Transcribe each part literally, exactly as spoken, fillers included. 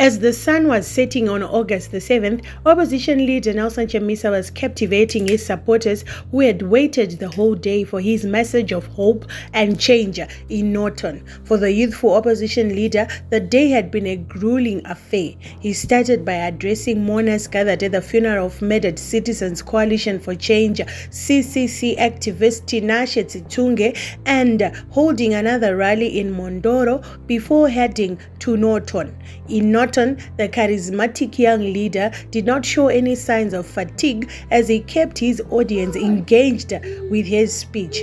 As the sun was setting on August the seventh, opposition leader Nelson Chamisa was captivating his supporters who had waited the whole day for his message of hope and change in Norton. For the youthful opposition leader, the day had been a grueling affair. He started by addressing mourners gathered at the funeral of murdered citizens Coalition for Change, C C C activist Tinashe Tsitunge, and holding another rally in Mondoro before heading to Norton. In Norton, the charismatic young leader did not show any signs of fatigue as he kept his audience engaged with his speech.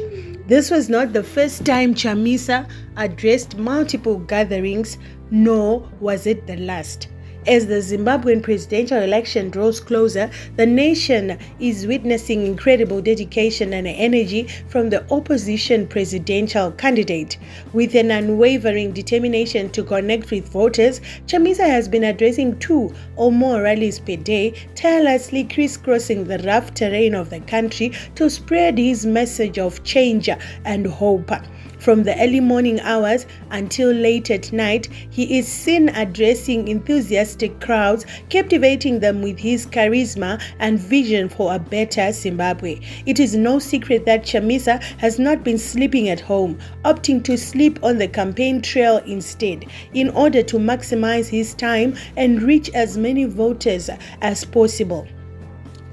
This was not the first time Chamisa addressed multiple gatherings, nor was it the last. As the Zimbabwean presidential election draws closer, the nation is witnessing incredible dedication and energy from the opposition presidential candidate. With an unwavering determination to connect with voters, Chamisa has been addressing two or more rallies per day, tirelessly crisscrossing the rough terrain of the country to spread his message of change and hope. From the early morning hours until late at night, he is seen addressing enthusiastic crowds, captivating them with his charisma and vision for a better Zimbabwe. It is no secret that Chamisa has not been sleeping at home, opting to sleep on the campaign trail instead, in order to maximize his time and reach as many voters as possible.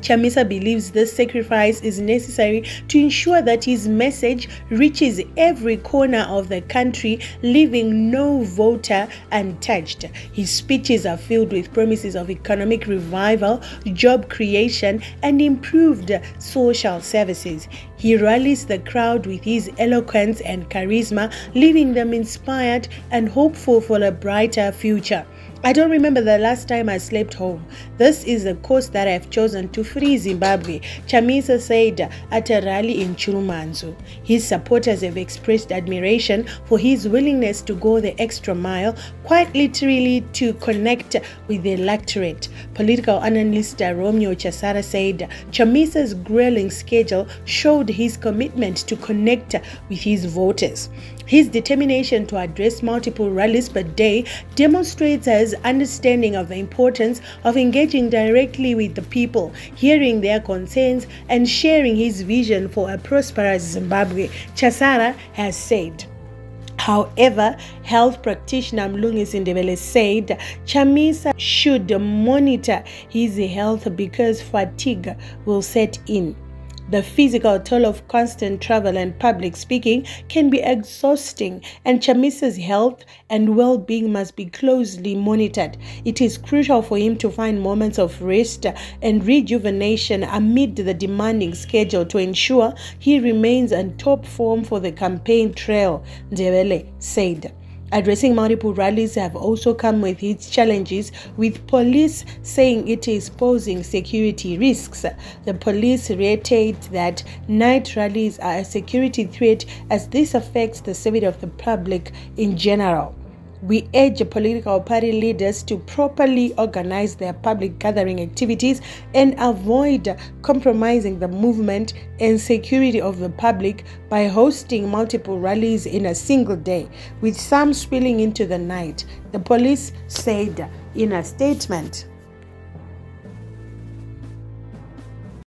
Chamisa believes this sacrifice is necessary to ensure that his message reaches every corner of the country, leaving no voter untouched. His speeches are filled with promises of economic revival, job creation, and improved social services. He rallies the crowd with his eloquence and charisma, leaving them inspired and hopeful for a brighter future. "I don't remember the last time I slept home. This is the course that I've chosen to free Zimbabwe," Chamisa said at a rally in Chirumanzu. His supporters have expressed admiration for his willingness to go the extra mile, quite literally to connect with the electorate. Political analyst Romeo Chasara said Chamisa's grueling schedule showed his commitment to connect with his voters. His determination to address multiple rallies per day demonstrates his understanding of the importance of engaging directly with the people, hearing their concerns, and sharing his vision for a prosperous Zimbabwe, Chasara has said. However, health practitioner Mlungisindevele said Chamisa should monitor his health because fatigue will set in. The physical toll of constant travel and public speaking can be exhausting, and Chamisa's health and well-being must be closely monitored. It is crucial for him to find moments of rest and rejuvenation amid the demanding schedule to ensure he remains in top form for the campaign trail, Ndebele said. Addressing multiple rallies have also come with its challenges, with police saying it is posing security risks. The police reiterate that night rallies are a security threat as this affects the safety of the public in general. "We urge political party leaders to properly organize their public gathering activities and avoid compromising the movement and security of the public by hosting multiple rallies in a single day, with some spilling into the night," the police said in a statement.